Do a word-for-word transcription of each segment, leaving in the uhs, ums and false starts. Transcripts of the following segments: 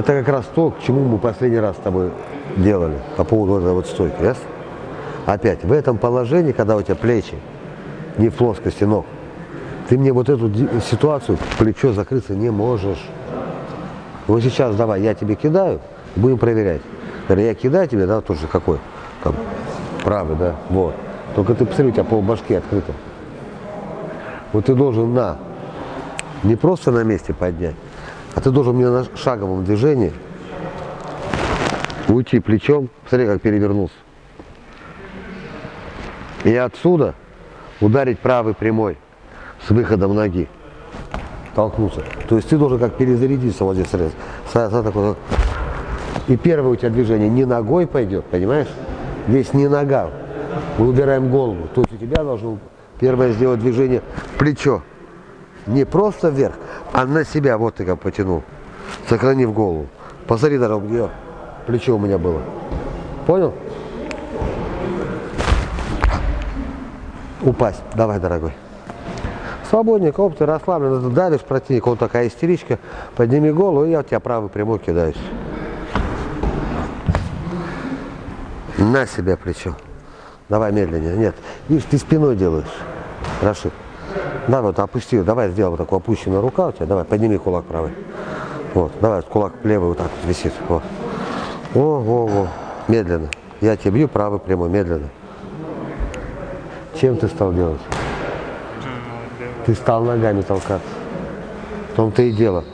это как раз то, к чему мы последний раз с тобой делали по поводу этой вот стойки. Yes? Опять, в этом положении, когда у тебя плечи не в плоскости ног, ты мне вот эту ситуацию, плечо закрыться не можешь. Вот сейчас давай, я тебе кидаю, будем проверять. Я кидаю тебе, да, тоже какой? Там, правый, да, вот. Только ты посмотри, у тебя пол башки открыто. Вот ты должен на, не просто на месте поднять, а ты должен мне на шаговом движении уйти плечом. Смотри, как перевернулся. И отсюда ударить правый прямой с выходом ноги. Толкнуться. То есть ты должен как перезарядиться вот здесь сразу. сразу такой, и первое у тебя движение не ногой пойдет, понимаешь? Здесь не нога. Мы убираем голову. То есть у тебя должно первое сделать движение плечо. Не просто вверх, а на себя. Вот ты как потянул. Сохранив голову. Посмотри, дорогу, где плечо у меня было. Понял? Упасть. Давай, дорогой. Свободненько, оп, ты расслаблен. Ты давишь противника, он такая истеричка. Подними голову, и я у тебя правый прямой кидаюсь. На себя плечо. Давай медленнее. Нет. Видишь, ты спиной делаешь. Рашид. Да, вот опусти. Давай сделай вот такую опущенную рука у тебя. Давай, подними кулак правый. Вот. Давай, кулак левый вот так вот висит. Вот. Ого-го. Медленно. Я тебе бью правый прямой. Медленно. Чем ты стал делать? Ты стал ногами толкаться. В том-то и дело.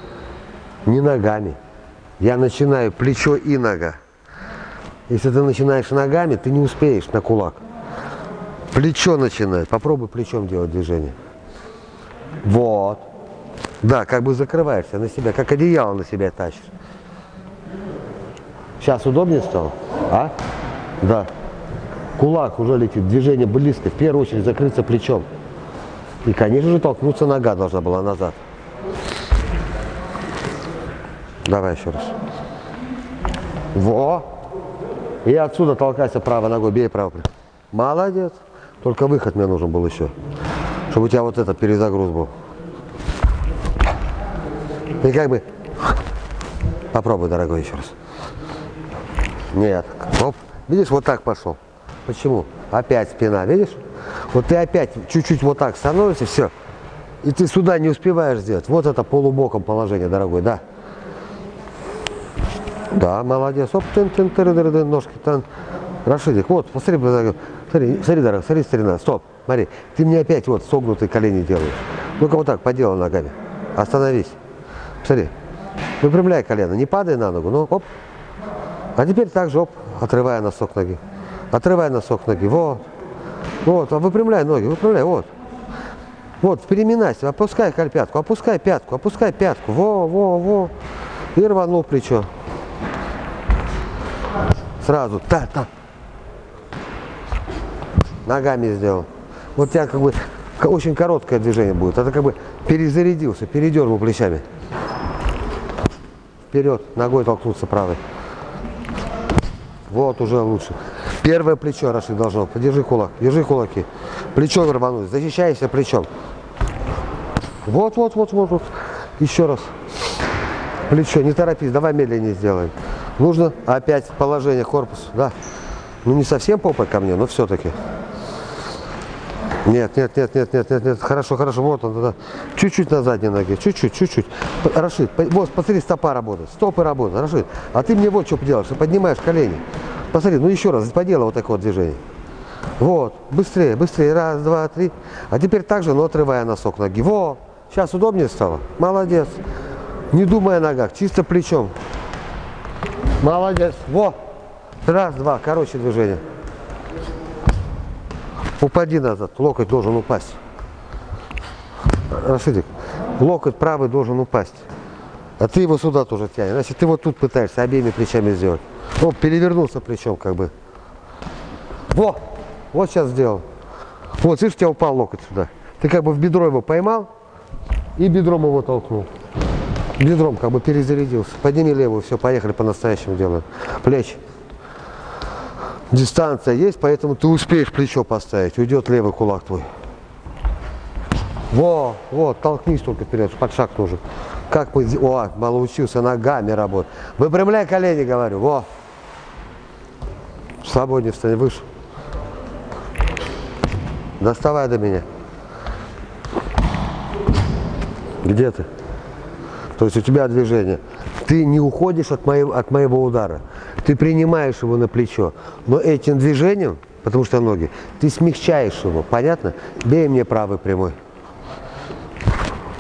Не ногами. Я начинаю плечо и нога. Если ты начинаешь ногами, ты не успеешь на кулак. Плечо начинает. Попробуй плечом делать движение. Вот. Да, как бы закрываешься на себя, как одеяло на себя тащишь. Сейчас удобнее стало? А? Да. Кулак уже летит, движение близко. В первую очередь закрыться плечом. И, конечно же, толкнуться нога должна была назад. Давай еще раз. Во! И отсюда толкайся правой ногой, бей правой. Молодец. Только выход мне нужен был еще. Чтобы у тебя вот этот перезагруз был. И как бы... Попробуй, дорогой, еще раз. Нет. Оп. Видишь, вот так пошел. Почему? Опять спина, видишь? Вот ты опять чуть-чуть вот так становишься, все. И ты сюда не успеваешь сделать. Вот это полубоком положение, дорогой, да? Да, молодец. Оп, тын, тын, тын, тын, тын, ножки, тын. Рашидик, вот, посмотри, смотри, смотри, дорогой, смотри, старина, стоп, смотри. Ты мне опять вот согнутые колени делаешь. Ну-ка вот так, поделай ногами. Остановись. Смотри. Выпрямляй колено, не падай на ногу, ну, оп. А теперь так же, оп, отрывая носок ноги. Отрывай носок ноги, вот. Вот, а выпрямляй ноги, выпрямляй, вот. Вот, переминайся, опускай пятку, опускай пятку, опускай пятку, во, во, во. И рванул плечо. Сразу, та-та. Ногами сделал. Вот у тебя как бы очень короткое движение будет. Это как бы перезарядился, передернул плечами. Вперед, ногой толкнуться правой. Вот, уже лучше. Первое плечо, Рашид, должно. Подержи кулак, держи кулаки. Плечо рвануть, защищайся плечом. Вот, вот, вот, вот, вот. Еще раз. Плечо, не торопись, давай медленнее сделаем. Нужно опять положение корпуса, да. Ну, не совсем попой ко мне, но все-таки. Нет, нет, нет, нет, нет, нет, нет. Хорошо, хорошо, вот он, да. Чуть-чуть на задней ноге, чуть-чуть, чуть-чуть. Рашид, вот, посмотри, стопа работает, стопы работают, Рашид. А ты мне вот что делаешь, ты поднимаешь колени. Посмотри, ну еще раз, поделай вот такое вот движение. Вот, быстрее, быстрее, раз, два, три. А теперь также, но отрывая носок ноги. Во, сейчас удобнее стало. Молодец. Не думая о ногах, чисто плечом. Молодец, во. Раз, два, короче движение. Упади назад, локоть должен упасть. Рашидик, локоть правый должен упасть. А ты его сюда тоже тянешь, значит ты вот тут пытаешься обеими плечами сделать. Он перевернулся плечом как бы. Во! Вот сейчас сделал. Вот, видишь, у тебя упал локоть сюда. Ты как бы в бедро его поймал и бедром его толкнул. Бедром как бы перезарядился. Подними левую, все, поехали, по-настоящему делаем. Плечи. Дистанция есть, поэтому ты успеешь плечо поставить. Уйдет левый кулак твой. Во! Вот, толкнись только вперед, под шаг нужен. Как мы... О, научился ногами работать. Выпрямляй колени, говорю. Во. Свободнее встань, выше. Доставай до меня. Где ты? То есть у тебя движение. Ты не уходишь от моего, от моего удара. Ты принимаешь его на плечо. Но этим движением, потому что ноги, ты смягчаешь его. Понятно? Бей мне правый прямой.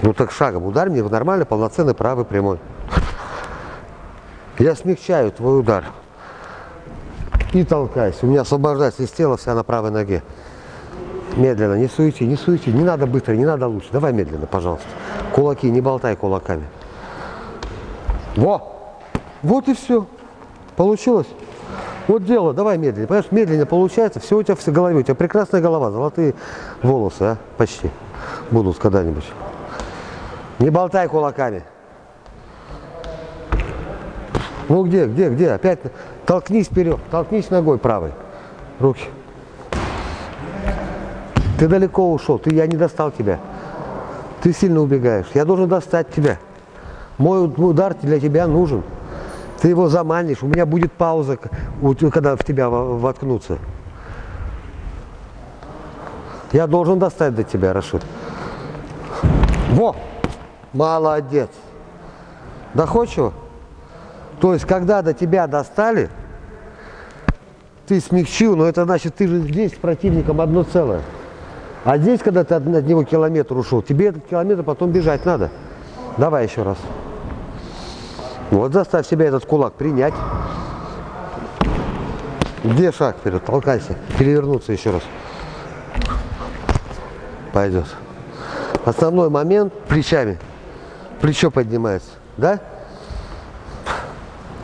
Ну так шагом ударь мне нормально, полноценный правый прямой. Я смягчаю твой удар. И толкаюсь. У меня освобождается из тела вся на правой ноге. Медленно, не суйте, не суйте, не надо быстро, не надо лучше. Давай медленно, пожалуйста. Кулаки, не болтай кулаками. Во! Вот и все. Получилось. Вот дело, давай медленно. Понимаешь, медленно получается, все у тебя в голове. У тебя прекрасная голова, золотые волосы, а? Почти. Будут когда-нибудь. Не болтай кулаками. Ну где, где, где? Опять толкнись вперед, толкнись ногой правой. Руки. Ты далеко ушел, ты, я не достал тебя. Ты сильно убегаешь. Я должен достать тебя. Мой удар для тебя нужен. Ты его заманишь. У меня будет пауза, когда в тебя воткнутся. Я должен достать до тебя, Рашид. Во! Молодец. Доходчиво? То есть, когда до тебя достали, ты смягчил, но это значит, ты же здесь с противником одно целое. А здесь, когда ты от него километр ушел, тебе этот километр потом бежать надо. Давай еще раз. Вот заставь себя этот кулак принять. Где шаг вперед? Толкайся. Перевернуться еще раз. Пойдет. Основной момент плечами. Плечо поднимается. Да?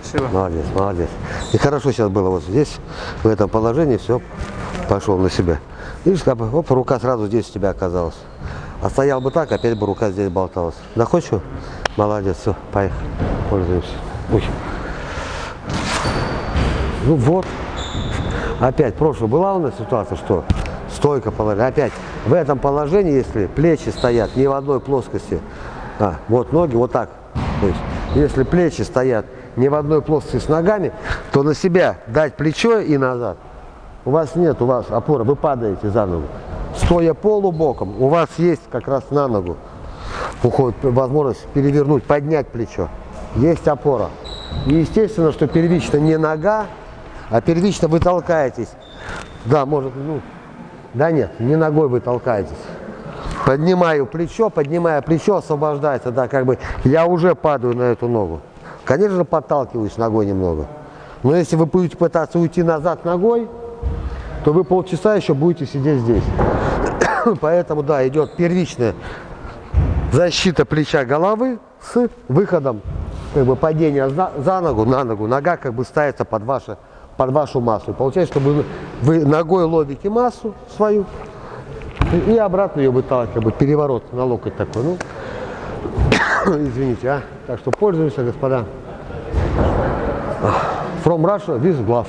Спасибо. Молодец, молодец. И хорошо сейчас было вот здесь, в этом положении, все пошел на себя. Видишь, как бы, оп, рука сразу здесь у тебя оказалась. А стоял бы так, опять бы рука здесь болталась. Доходчиво? Молодец, все, поехали. Пользуемся. Ой. Ну вот. Опять, в прошлом была у нас ситуация, что стойка положение. Опять в этом положении, если плечи стоят не в одной плоскости, а, вот ноги, вот так. То есть, если плечи стоят не в одной плоскости с ногами, то на себя дать плечо и назад. У вас нет, у вас опора, вы падаете за ногу. Стоя полубоком, у вас есть как раз на ногу уходит возможность перевернуть, поднять плечо. Есть опора. И естественно, что первично не нога, а первично вы толкаетесь. Да, может, ну, да нет, не ногой вы толкаетесь. Поднимаю плечо, поднимая плечо, освобождается, да, как бы я уже падаю на эту ногу. Конечно же, подталкиваюсь ногой немного. Но если вы будете пытаться уйти назад ногой, то вы полчаса еще будете сидеть здесь. Поэтому, да, идет первичная защита плеча головы с выходом, как бы, падения за, за ногу на ногу. Нога как бы ставится под, ваше, под вашу массу. Получается, что вы, вы ногой ловите массу свою и обратно ее выталкиваете. Переворот на локоть такой. Ну, извините, а. Так что пользуемся, господа. From Russia with glove.